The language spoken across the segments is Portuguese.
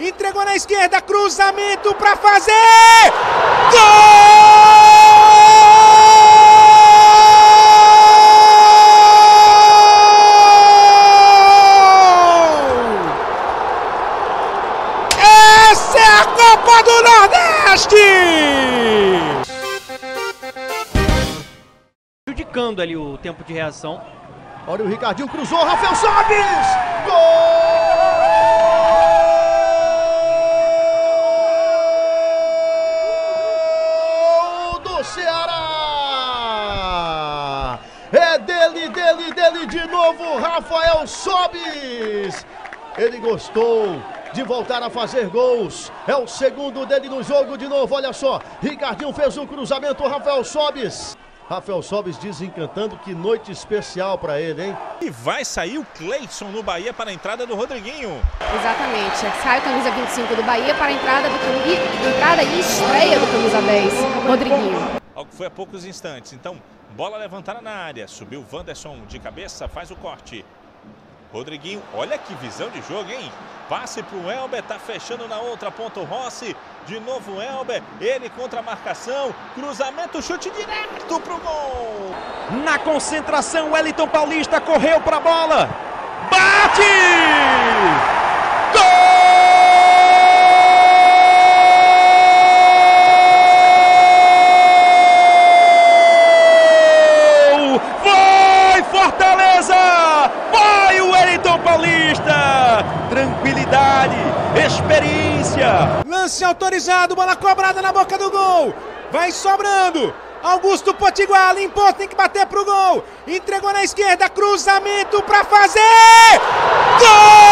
Entregou na esquerda, cruzamento para fazer! Gol! Essa é a Copa do Nordeste! Prejudicando ali o tempo de reação. Olha o Ricardinho, cruzou, Rafael Sobis! Gol do Ceará! É dele de novo, Rafael Sobis! Ele gostou de voltar a fazer gols, é o segundo dele no jogo de novo, olha só, Ricardinho fez um cruzamento, Rafael Sobis desencantando, que noite especial para ele, hein? E vai sair o Cleiton no Bahia para a entrada do Rodriguinho. Exatamente, sai o camisa 25 do Bahia para a entrada e estreia do camisa 10, Rodriguinho. Algo que foi há poucos instantes, então bola levantada na área, subiu Vanderson de cabeça, faz o corte. Rodriguinho, olha que visão de jogo, hein? Passe para o Elber, tá fechando na outra ponta o Rossi. De novo o Elber, ele contra a marcação. Cruzamento, chute direto pro gol. Na concentração, Wellington Paulista correu para a bola. Bate! Paulista, tranquilidade, experiência. Lance autorizado, bola cobrada na boca do gol. Vai sobrando. Augusto Potigual limpou, tem que bater pro gol. Entregou na esquerda, cruzamento para fazer. Gol!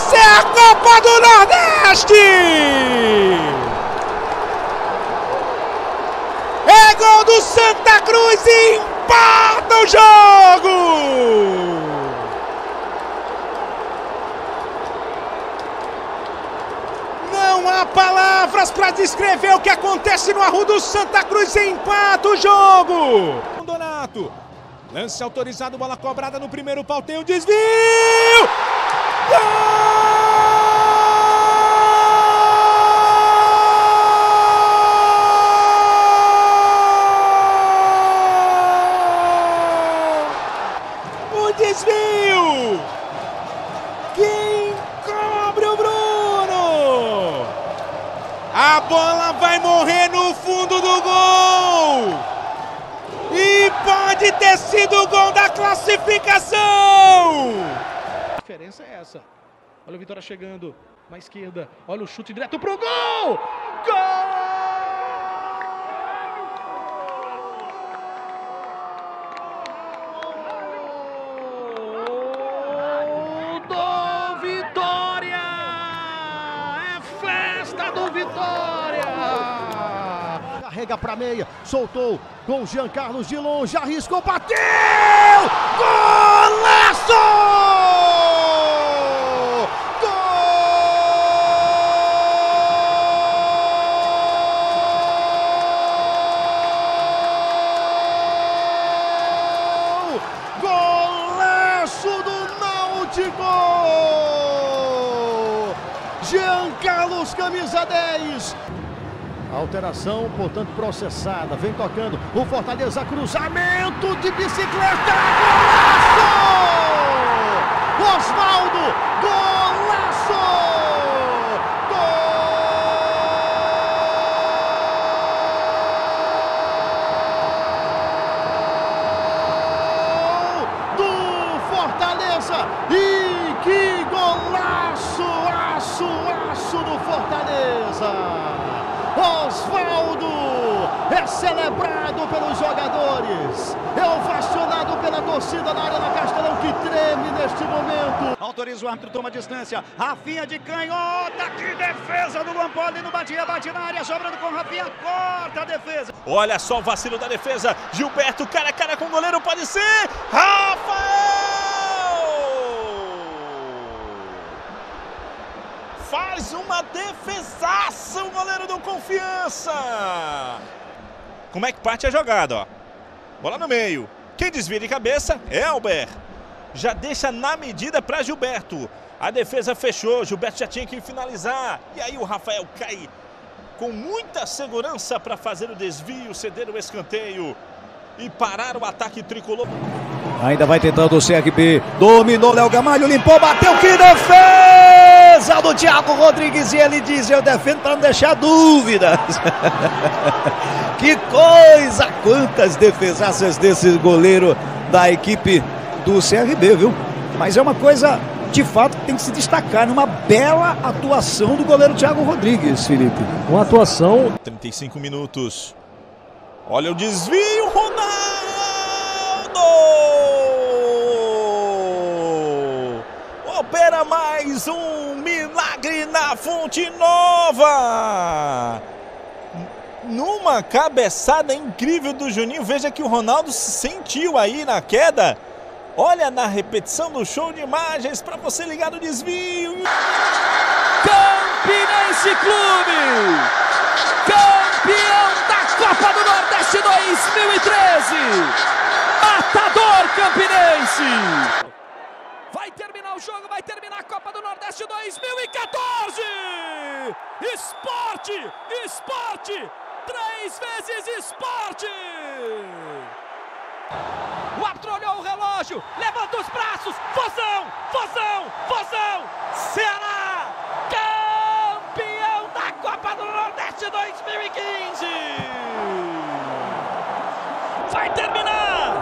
Essa é a Copa do Nordeste! É gol do Santa Cruz e empata o jogo! Não há palavras para descrever o que acontece no Arruda. O Santa Cruz empata o jogo! Donato, lance autorizado, bola cobrada no primeiro pau, tem o desvio! Gol! Desvio! Quem cobre o Bruno? A bola vai morrer no fundo do gol! E pode ter sido o gol da classificação! A diferença é essa. Olha o Vitória chegando na esquerda. Olha o chute direto pro gol! Gol! Vitória! Carrega pra meia, soltou com o Jean Carlos de longe, arriscou, bateu! Golaço! Gol! Golaço do Náutico! Jean Carlos, camisa 10. Alteração, portanto, processada. Vem tocando o Fortaleza, cruzamento de bicicleta. Golaço! Osvaldo, golaço! Gol do Fortaleza! E que golaço! Aço do Fortaleza! Osvaldo é celebrado pelos jogadores, é ovacionado pela torcida na área da Castelão, que treme neste momento. Autoriza o árbitro, toma distância, Rafinha de canhota, que defesa do Luan Polli, não batia, bate na área, sobrando com Rafinha, corta a defesa. Olha só o vacilo da defesa, Gilberto cara a cara com o goleiro, pode ser, Rafael! Faz uma defesaça, o goleiro deu confiança. como é que parte a jogada, ó. Bola no meio. Quem desvia de cabeça é Albert. Já deixa na medida para Gilberto. A defesa fechou, Gilberto já tinha que finalizar. E aí o Rafael cai com muita segurança para fazer o desvio, ceder o escanteio e parar o ataque tricolor. Ainda vai tentando o CRB. Dominou Léo Gamalho, limpou, bateu, que defesa do Thiago Rodrigues. E ele diz, eu defendo para não deixar dúvidas. Que coisa, quantas defesaças desse goleiro da equipe do CRB, viu? Mas é uma coisa, de fato, que tem que se destacar numa bela atuação do goleiro Thiago Rodrigues, Felipe. Uma atuação... 35 minutos. Olha o desvio, Ronaldo! Opera mais um milagre na Fonte Nova! Numa cabeçada incrível do Juninho, veja que o Ronaldo se sentiu aí na queda. Olha na repetição do show de imagens para você ligar no desvio. Campinense Clube, campeão da Copa do Nordeste 2013. Matador campinense. Vai terminar o jogo, vai terminar a Copa do Nordeste 2014. Esporte, esporte, 3 vezes esporte. O árbitro olhou o relógio, levanta os braços, Fozão, Fozão, Fozão, Ceará, campeão da Copa do Nordeste 2015. Vai terminar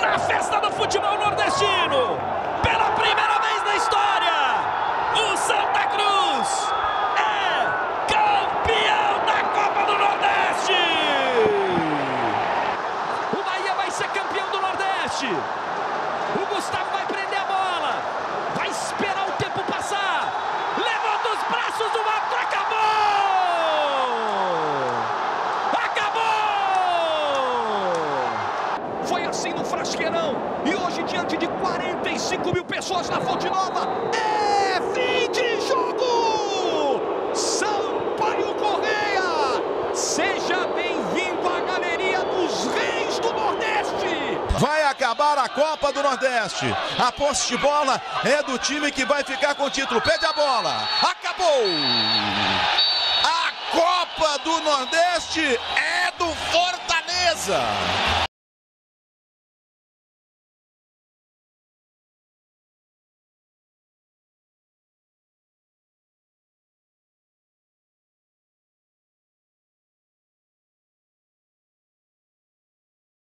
na festa do futebol nordestino, pela primeira vez na história, o Santa Cruz é campeão da Copa do Nordeste. O Gustavo vai prender a bola, vai esperar o tempo passar, levanta os braços do árbitro, acabou! Acabou! Foi assim no Frasqueirão e hoje diante de 45 mil pessoas na Fonte Nova, é fim de jogo! Sampaio Correia, seja bem-vindo à galeria dos reis do Nordeste! Vai acabar a Copa do Nordeste. A posse de bola é do time que vai ficar com o título. Pede a bola. Acabou. A Copa do Nordeste é do Fortaleza.